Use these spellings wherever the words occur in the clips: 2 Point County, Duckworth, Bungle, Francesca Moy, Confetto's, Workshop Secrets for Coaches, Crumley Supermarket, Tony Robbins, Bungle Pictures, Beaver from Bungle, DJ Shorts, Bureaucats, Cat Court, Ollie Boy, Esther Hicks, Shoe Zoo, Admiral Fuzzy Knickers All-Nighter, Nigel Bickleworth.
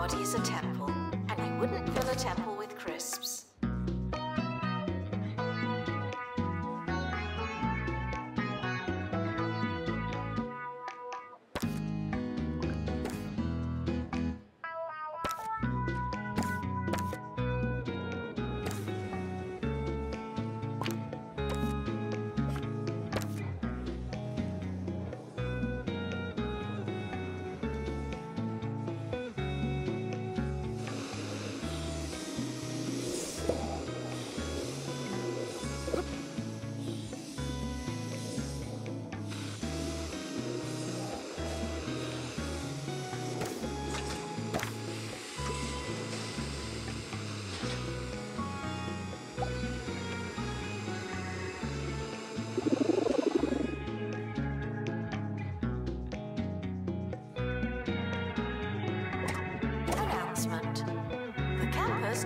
body's a temple, and we wouldn't fill a temple with crisps.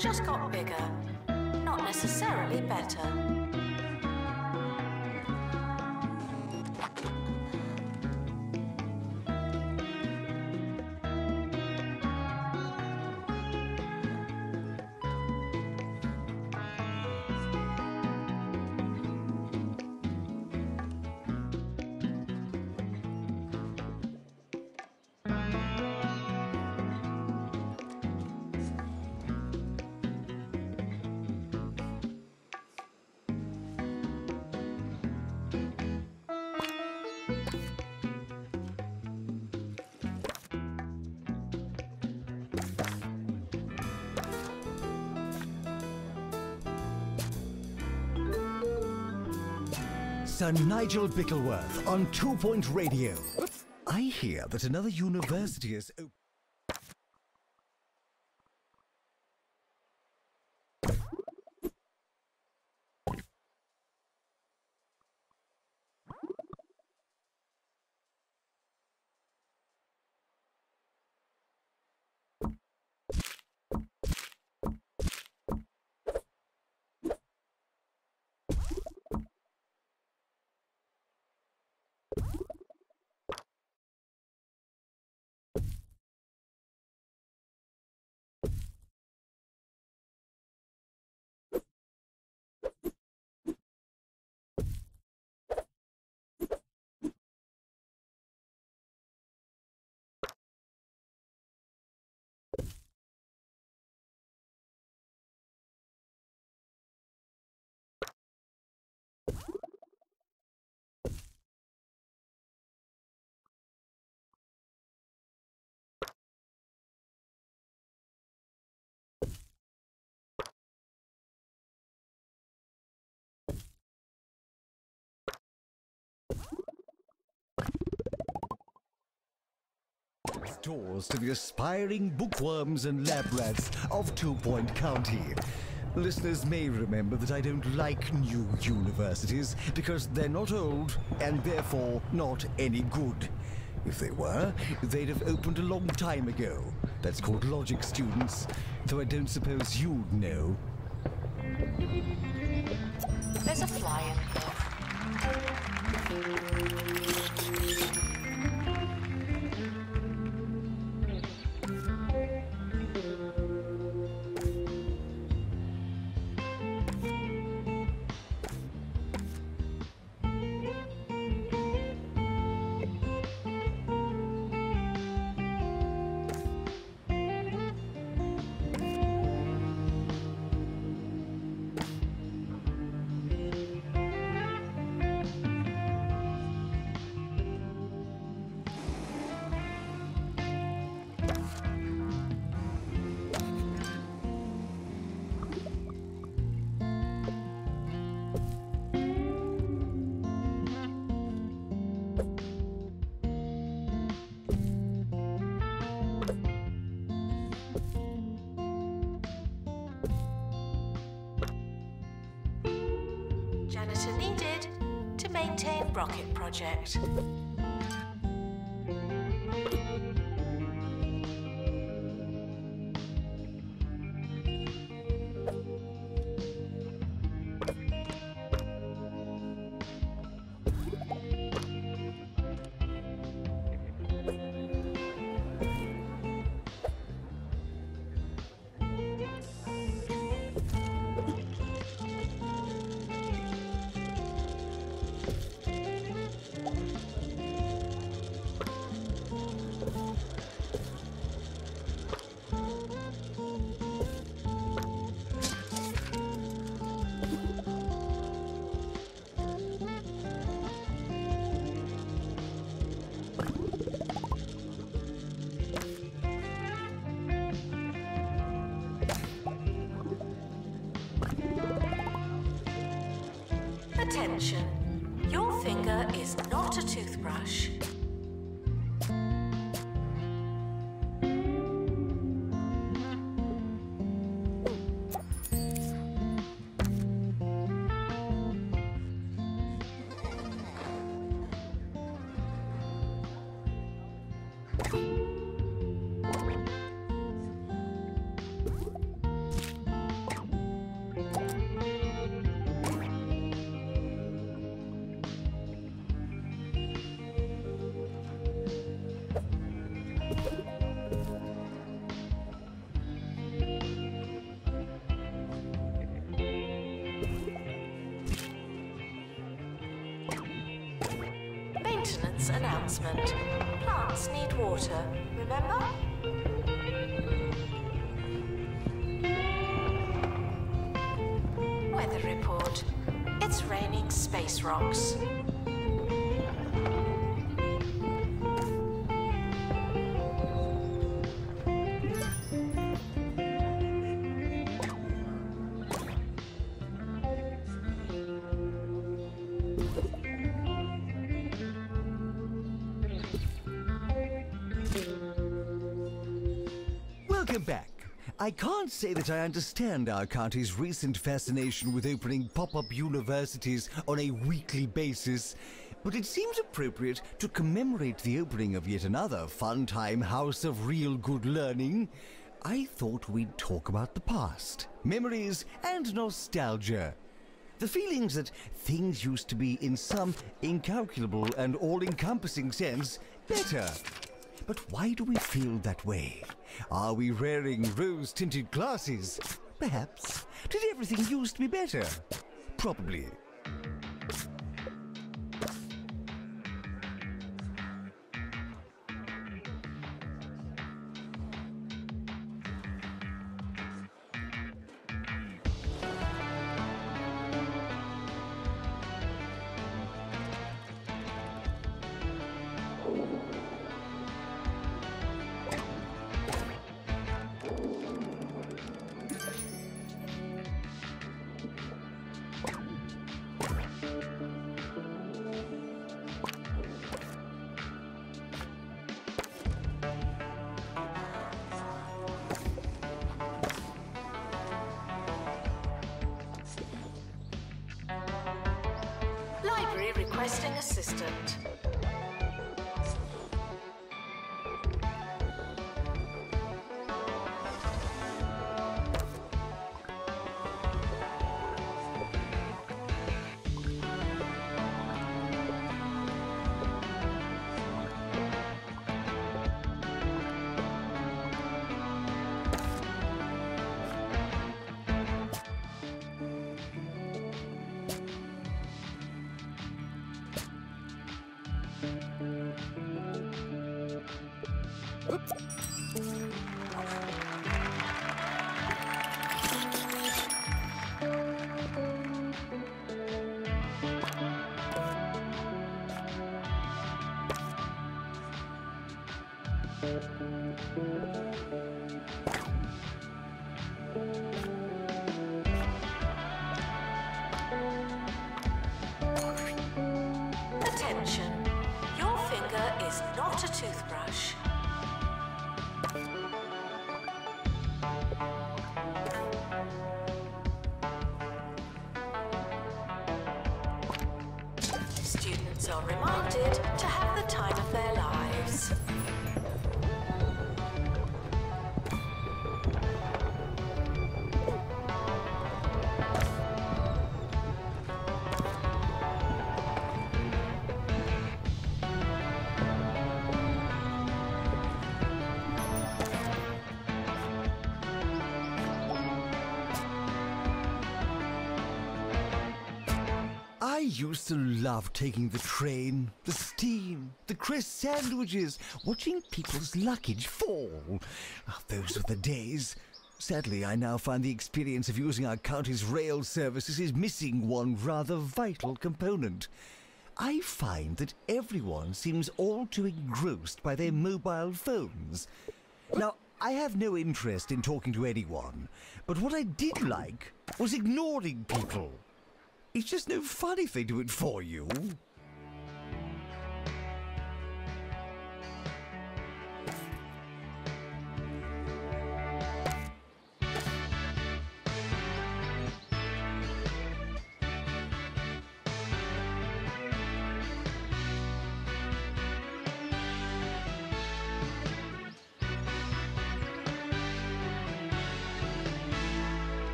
Just got bigger, not necessarily better. Sir Nigel Bickleworth on 2 Point Radio. I hear that another university is open. Doors to the aspiring bookworms and lab rats of 2 Point County. Listeners may remember that I don't like new universities because they're not old and therefore not any good. If they were, they'd have opened a long time ago. That's called logic, students, though I don't suppose you'd know. There's a fly in here. Needed to maintain rocket project. attention. Your finger is not a toothbrush. Announcement. Plants need water, remember? Weather report. It's raining space rocks. I can't say that I understand our county's recent fascination with opening pop-up universities on a weekly basis, but it seems appropriate to commemorate the opening of yet another fun-time house of real good learning. I thought we'd talk about the past, memories and nostalgia. The feelings that things used to be in some incalculable and all-encompassing sense better. But why do we feel that way? Are we wearing rose-tinted glasses? Perhaps. Did everything used to be better? Probably. Requesting assistant. I used to love taking the train, the steam, the crisp sandwiches, watching people's luggage fall. Oh, those were the days. Sadly, I now find the experience of using our county's rail services is missing one rather vital component. I find that everyone seems all too engrossed by their mobile phones. Now, I have no interest in talking to anyone, but what I did like was ignoring people. It's just no fun if they do it for you.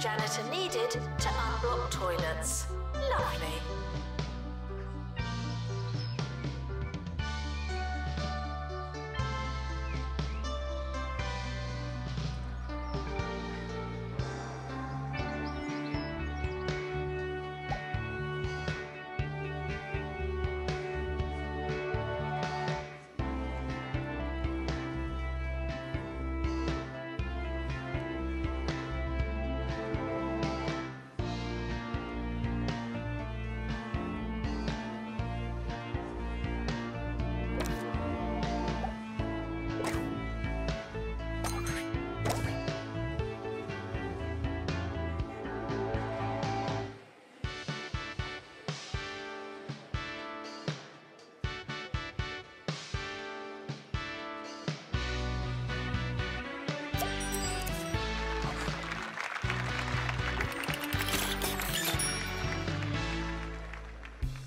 Janitor needed to unblock toilets. Lovely.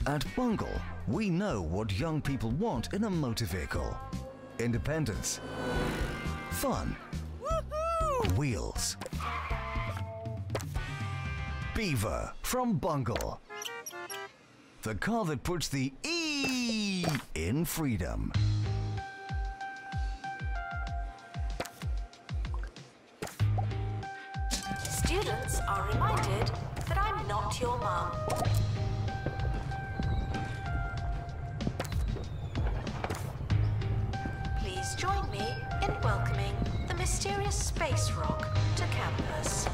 At Bungle, we know what young people want in a motor vehicle. Independence. Fun. Woohoo! Wheels. Beaver from Bungle. The car that puts the E in freedom. Students are reminded that I'm not your mum. Join me in welcoming the mysterious space rock to campus.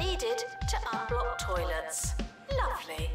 Needed to unblock toilets. Lovely.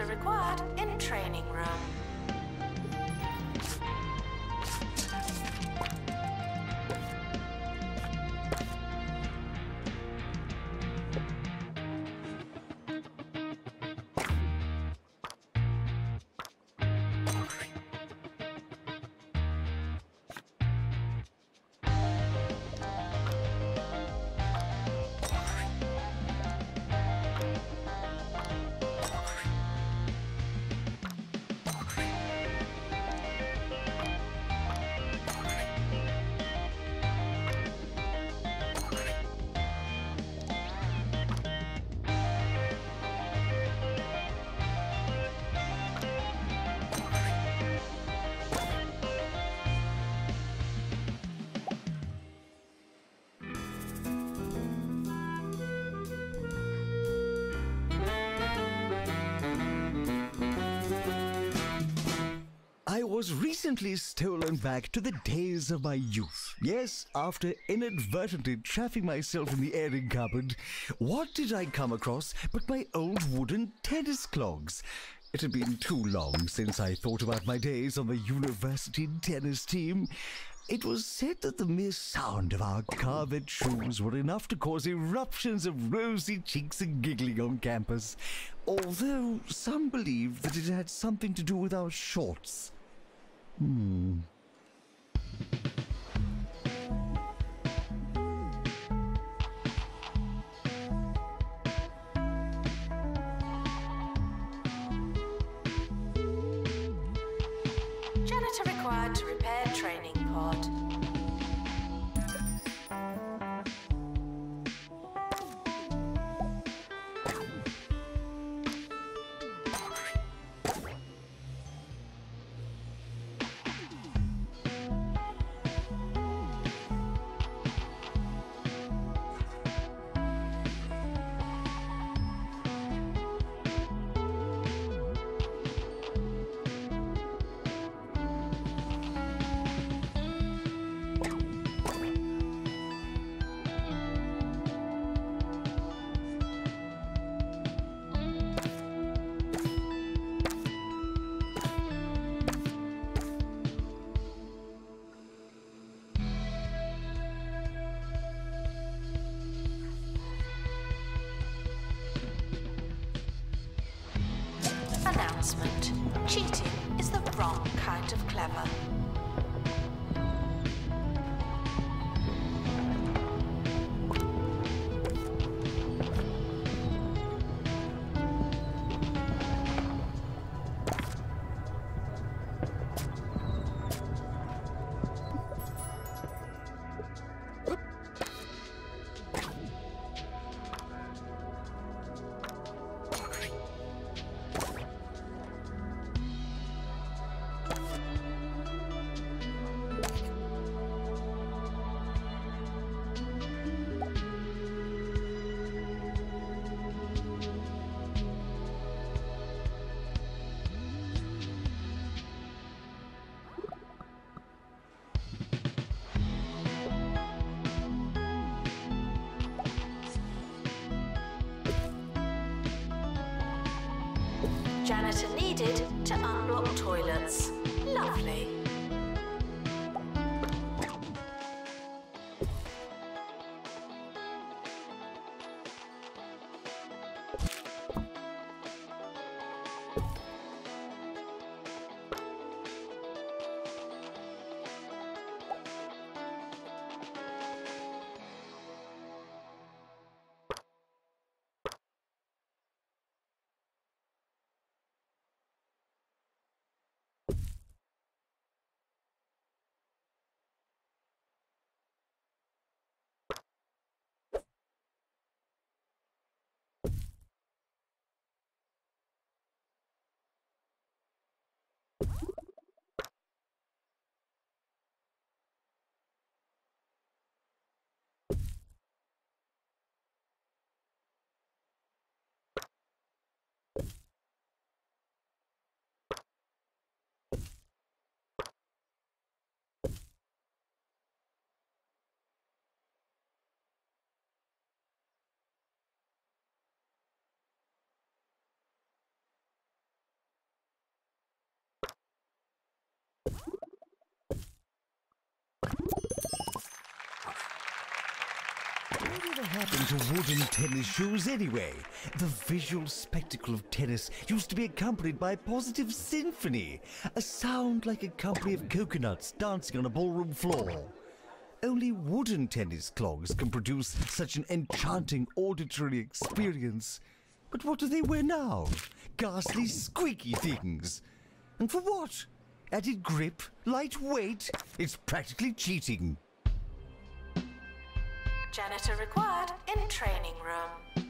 are required in training room. Was recently stolen back to the days of my youth. Yes, after inadvertently trapping myself in the airing cupboard, what did I come across but my old wooden tennis clogs? It had been too long since I thought about my days on the university tennis team. It was said that the mere sound of our carved shoes were enough to cause eruptions of rosy cheeks and giggling on campus, although some believed that it had something to do with our shorts. Janitor required to repair training pod. Cheating is the wrong kind of clever. Janitor needed to unlock toilets. Lovely. Whatever happened to wooden tennis shoes anyway? The visual spectacle of tennis used to be accompanied by a positive symphony, a sound like a company of coconuts dancing on a ballroom floor. Only wooden tennis clogs can produce such an enchanting auditory experience. But what do they wear now? Ghastly, squeaky things. And for what? Added grip, light weight. It's practically cheating. Janitor required in training room.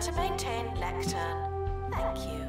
To maintain lectern. Thank you.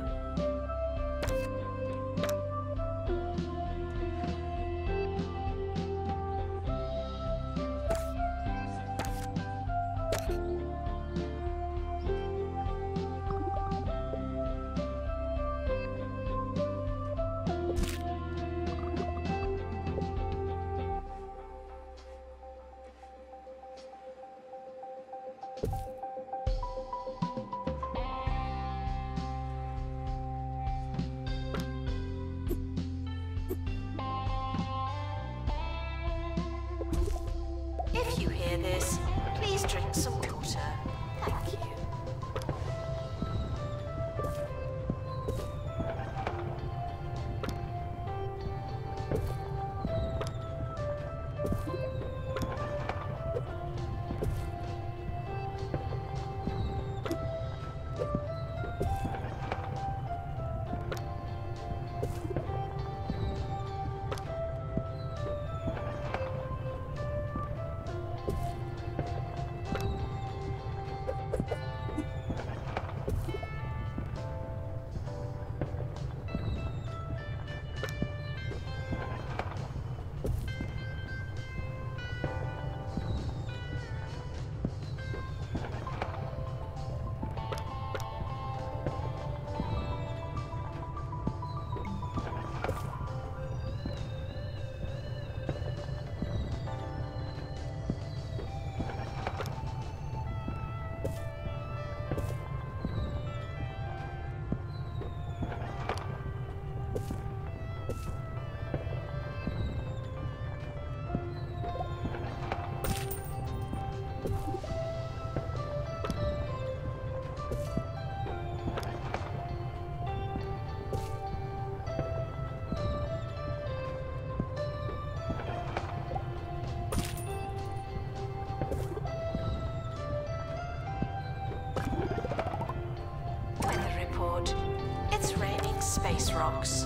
Rocks.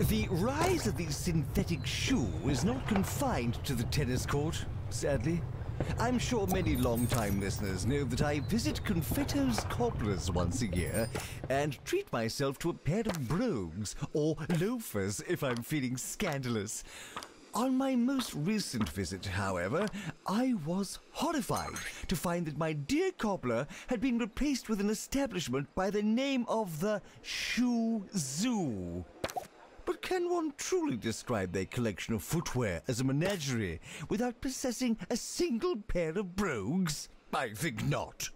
The rise of the synthetic shoe is not confined to the tennis court, sadly. I'm sure many long-time listeners know that I visit Confetto's Cobblers once a year and treat myself to a pair of brogues, or loafers if I'm feeling scandalous. On my most recent visit, however, I was horrified to find that my dear cobbler had been replaced with an establishment by the name of the Shoe Zoo. But can one truly describe their collection of footwear as a menagerie without possessing a single pair of brogues? I think not.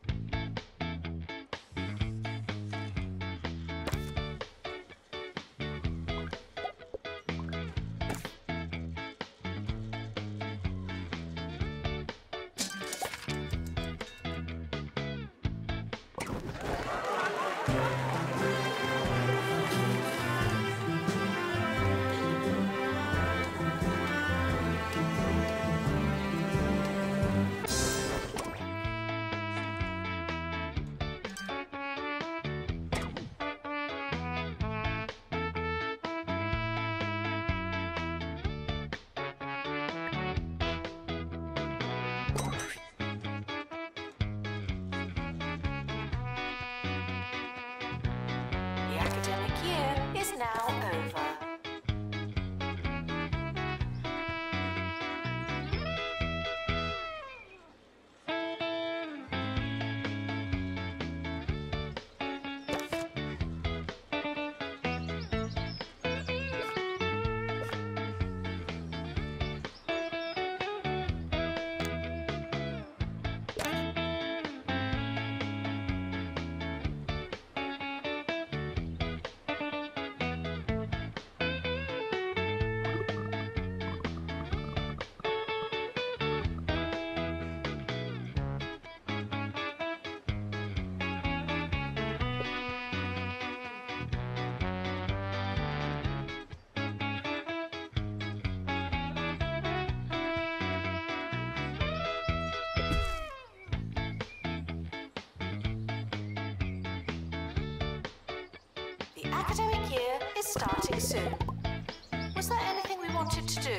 academic year is starting soon. Was there anything we wanted to do?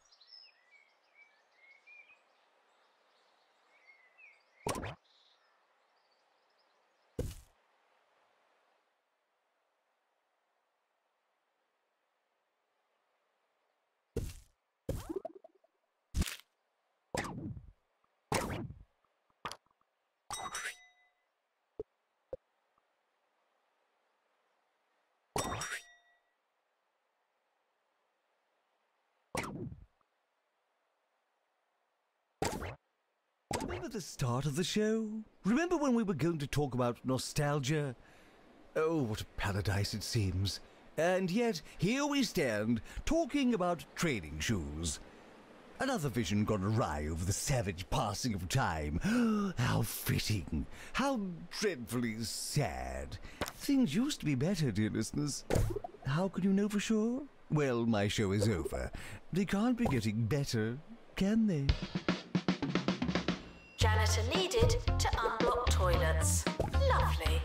Remember the start of the show? Remember when we were going to talk about nostalgia? Oh, what a paradise it seems. And yet, here we stand, talking about training shoes. Another vision gone awry over the savage passing of time. How fitting. How dreadfully sad. Things used to be better, dear listeners. How can you know for sure? Well, my show is over. They can't be getting better, can they? Janitor needed to unblock toilets. Lovely.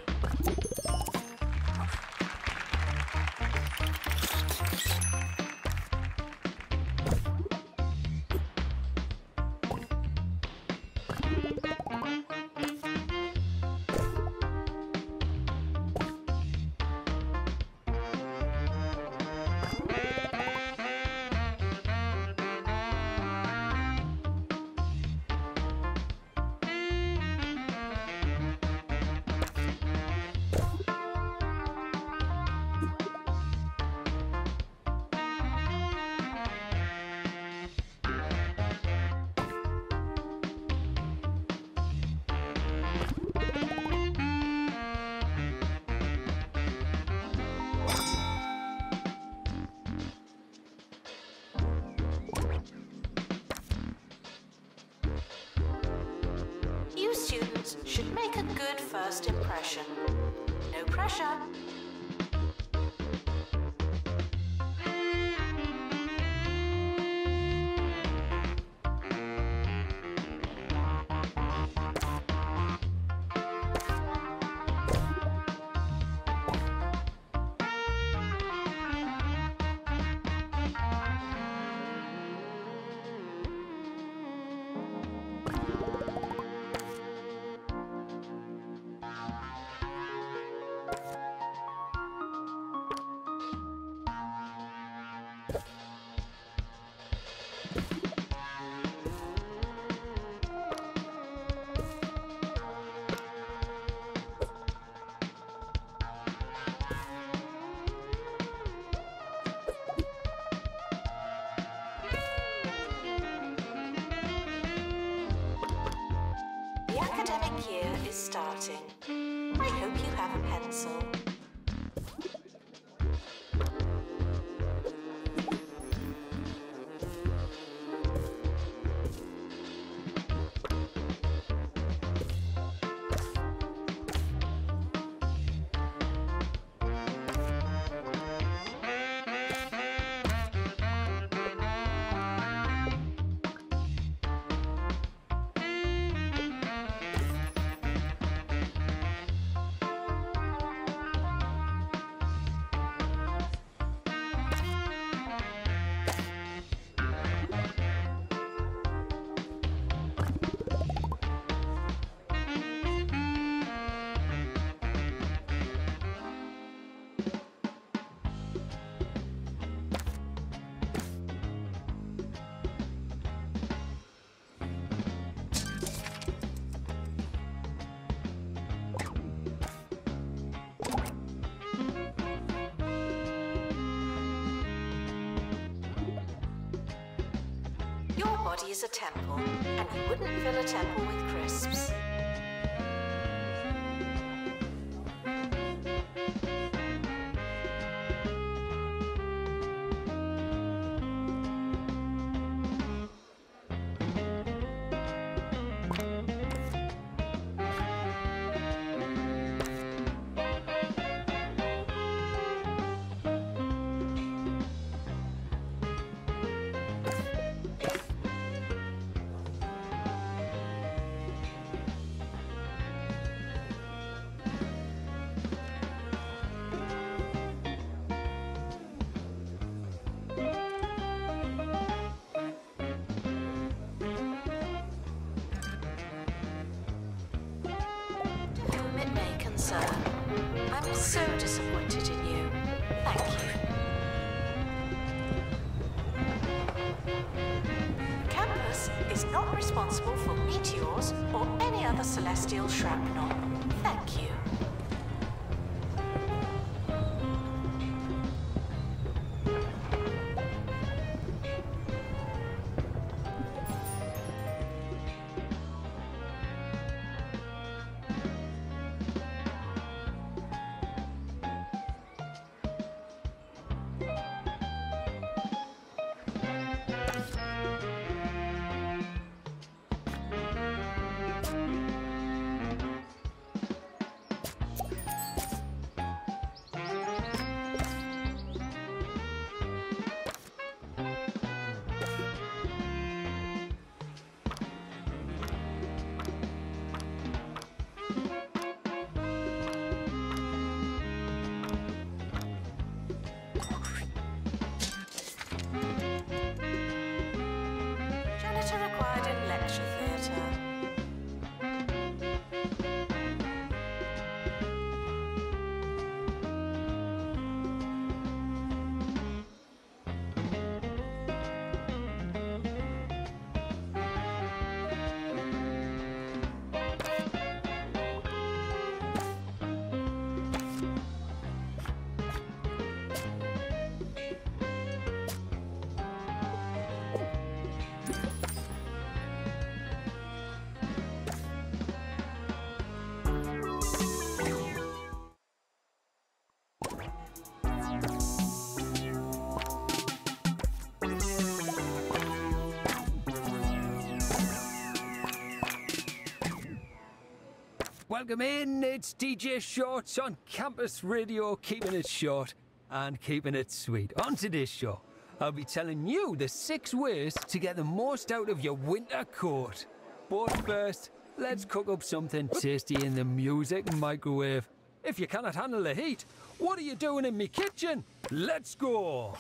academic year is starting. I hope you have a pencil. Is a temple, and you wouldn't fill a temple with crisps. Welcome in, it's DJ Shorts on Campus Radio, keeping it short and keeping it sweet. On today's show, I'll be telling you the 6 ways to get the most out of your winter coat. But first, let's cook up something tasty in the music microwave. If you cannot handle the heat, what are you doing in me kitchen? Let's go!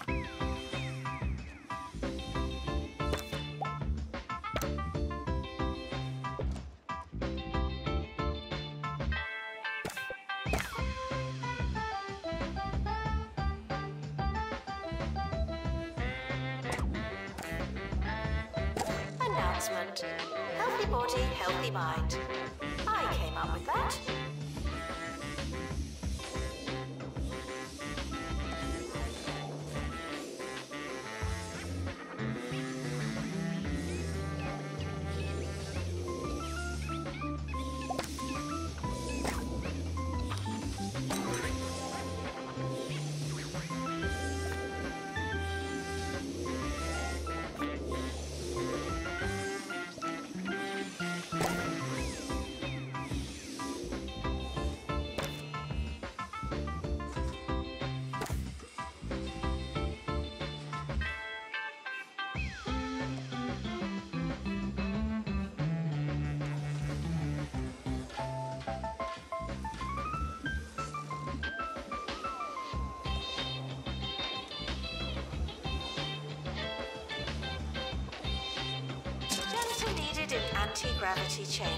Healthy body, healthy mind. I came up with that. anti-gravity chamber.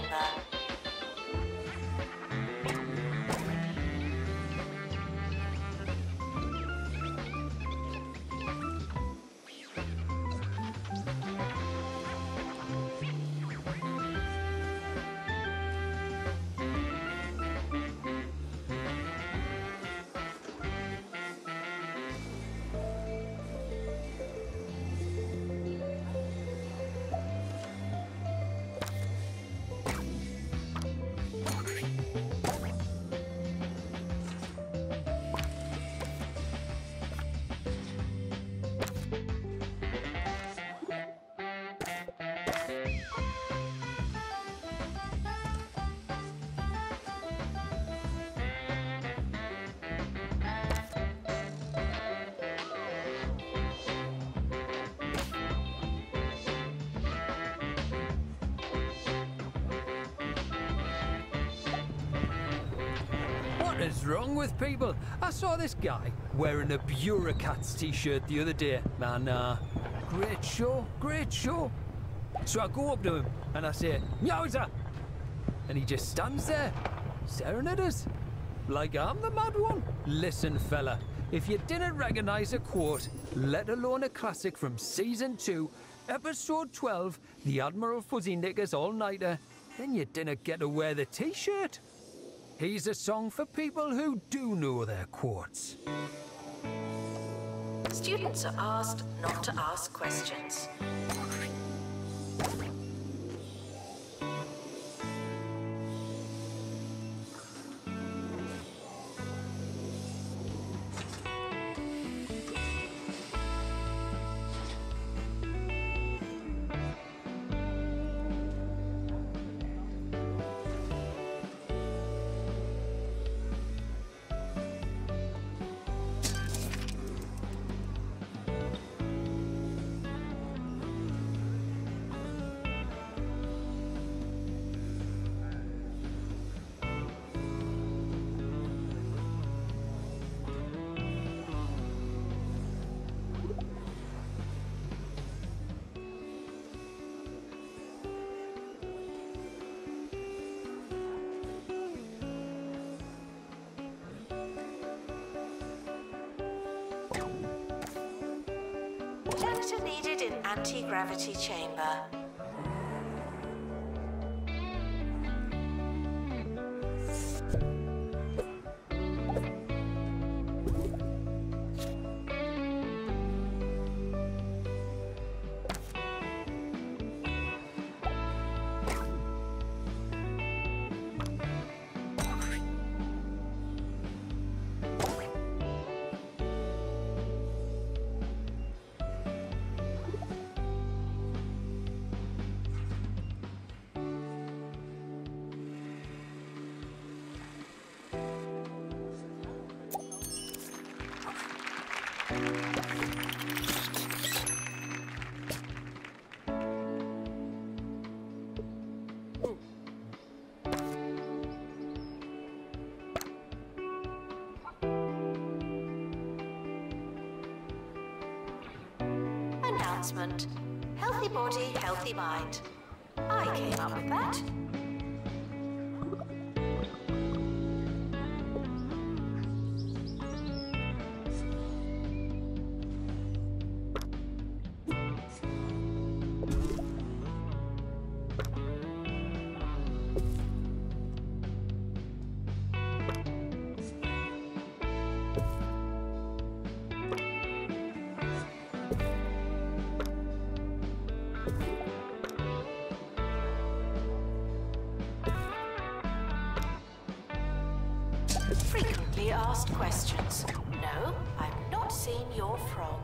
What is wrong with people? I saw this guy wearing a Bureaucats t-shirt the other day. Man, great show, great show. So I go up to him and I say, "Yowza!" And he just stands there, staring at us, like I'm the mad one. Listen, fella, if you didn't recognise a quote, let alone a classic from Season 2, Episode 12, the Admiral Fuzzy Knickers All-Nighter, then you didn't get to wear the t-shirt. Here's a song for people who do know their quotes. Students are asked not to ask questions. Janitor needed in anti-gravity chamber. Announcement. Healthy body, healthy mind. I came up with that. Frequently asked questions. No, I've not seen your frog.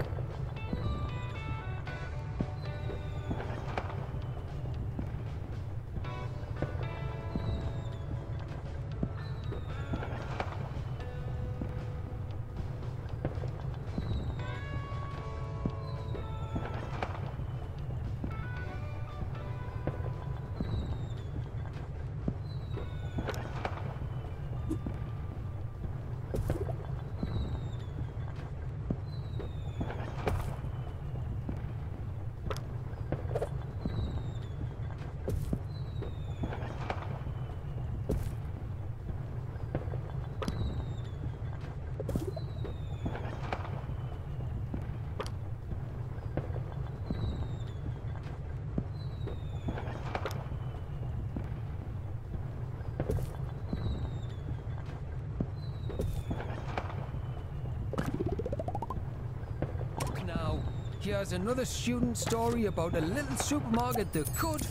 here's another student story about a little supermarket that could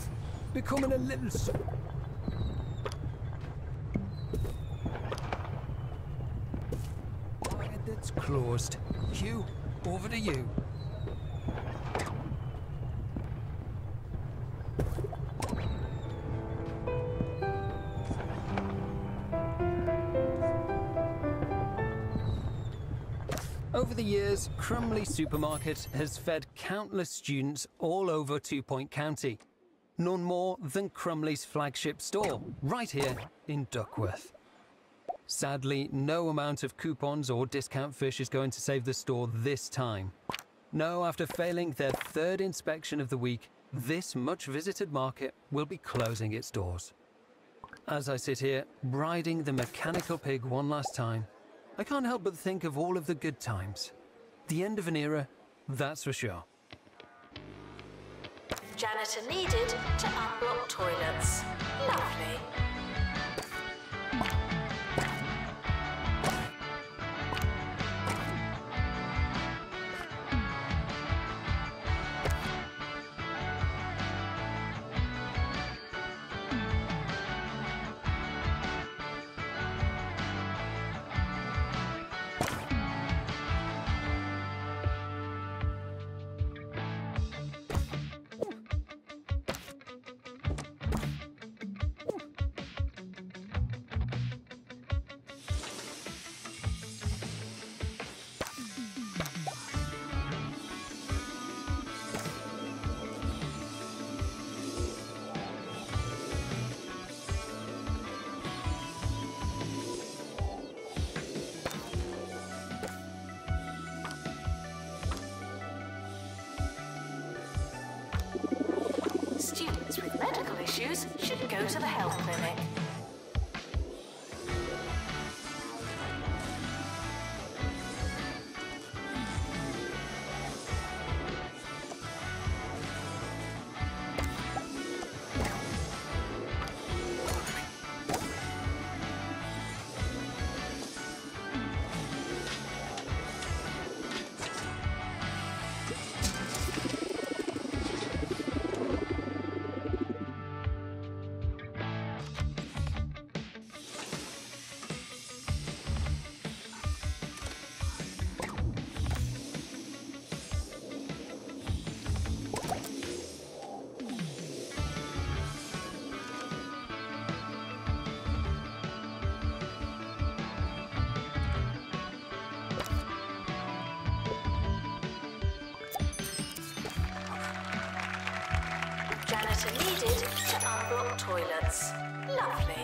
becoming a little... market that's closed. Hugh, over to you. Over the years, Crumley Supermarket has fed countless students all over 2 Point County, none more than Crumley's flagship store, right here in Duckworth. Sadly, no amount of coupons or discount fish is going to save the store this time. No, after failing their third inspection of the week, this much-visited market will be closing its doors. As I sit here, riding the mechanical pig one last time, I can't help but think of all of the good times. The end of an era, that's for sure. Janitor needed to unblock toilets. Lovely. Students with medical issues should go to the health clinic. Needed to unblock toilets. Lovely.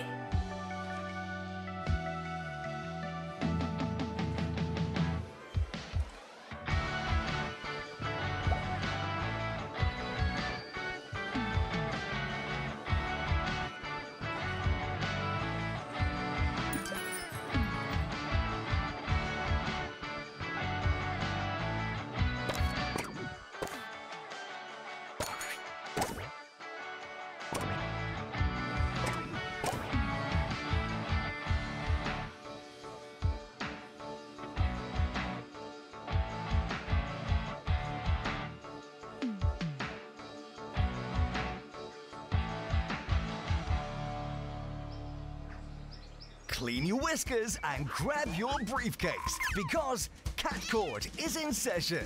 Clean your whiskers and grab your briefcase, because Cat Court is in session.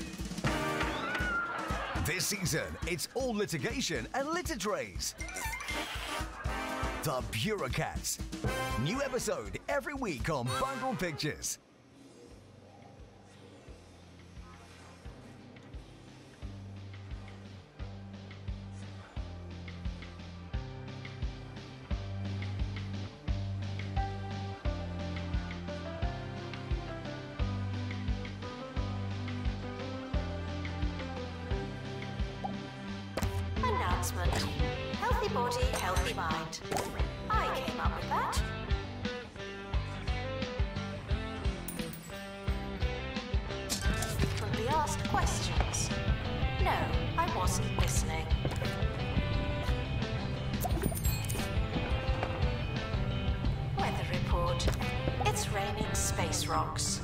This season, it's all litigation and litter trays. The Bureaucats. New episode every week on Bungle Pictures. Healthy body, healthy mind. I came up with that. We'll be asked questions. No, I wasn't listening. Weather report. It's raining space rocks.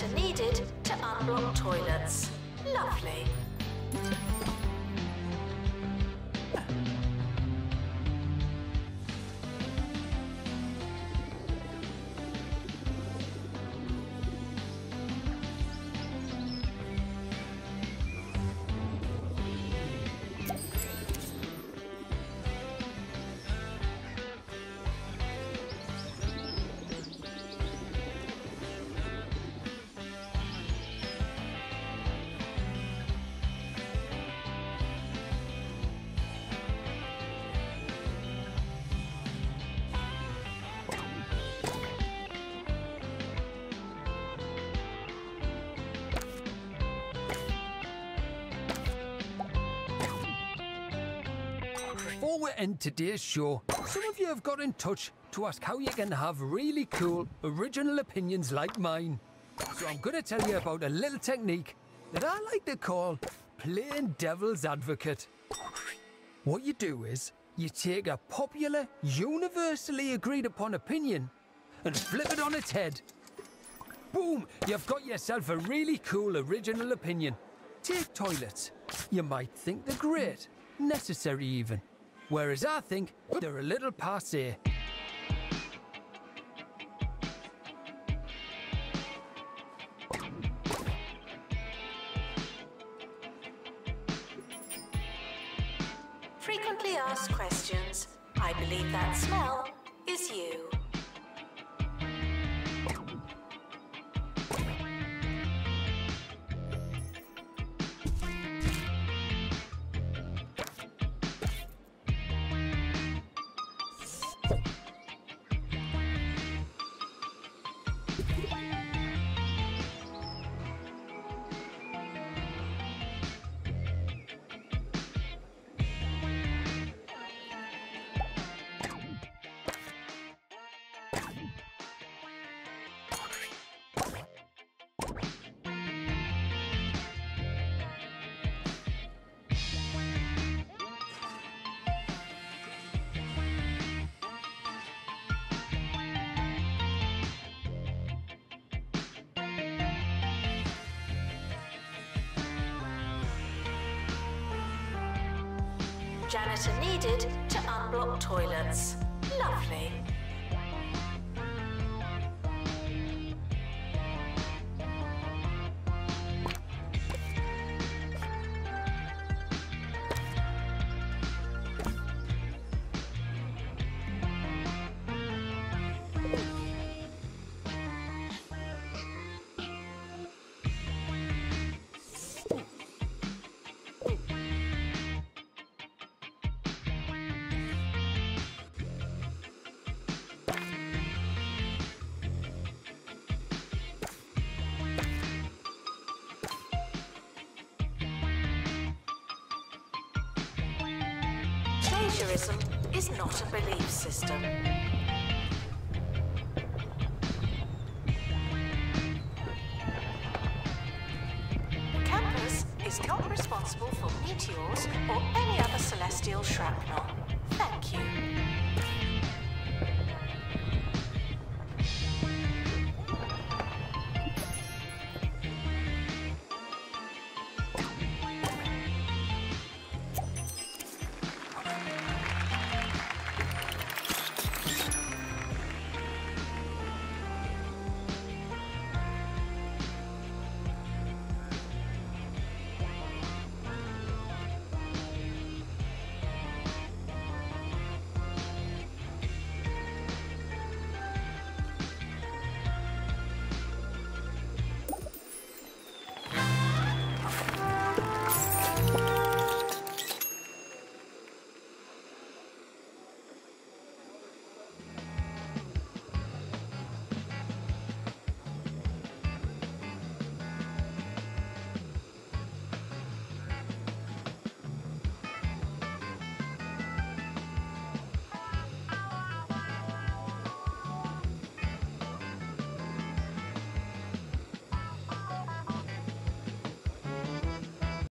that are needed to unblock toilets. Lovely. Before we end today's show, some of you have got in touch to ask how you can have really cool, original opinions like mine. So I'm going to tell you about a little technique that I like to call playing devil's advocate. What you do is, you take a popular, universally agreed upon opinion and flip it on its head. Boom! You've got yourself a really cool, original opinion. Take toilets. You might think they're great, necessary even. Whereas I think they're a little passé. Frequently asked questions. I believe that smell is you. Janitor needed to unblock toilets. Lovely. Plagiarism is not a belief system. The campus is not responsible for meteors or any other celestial shrapnel. Thank you.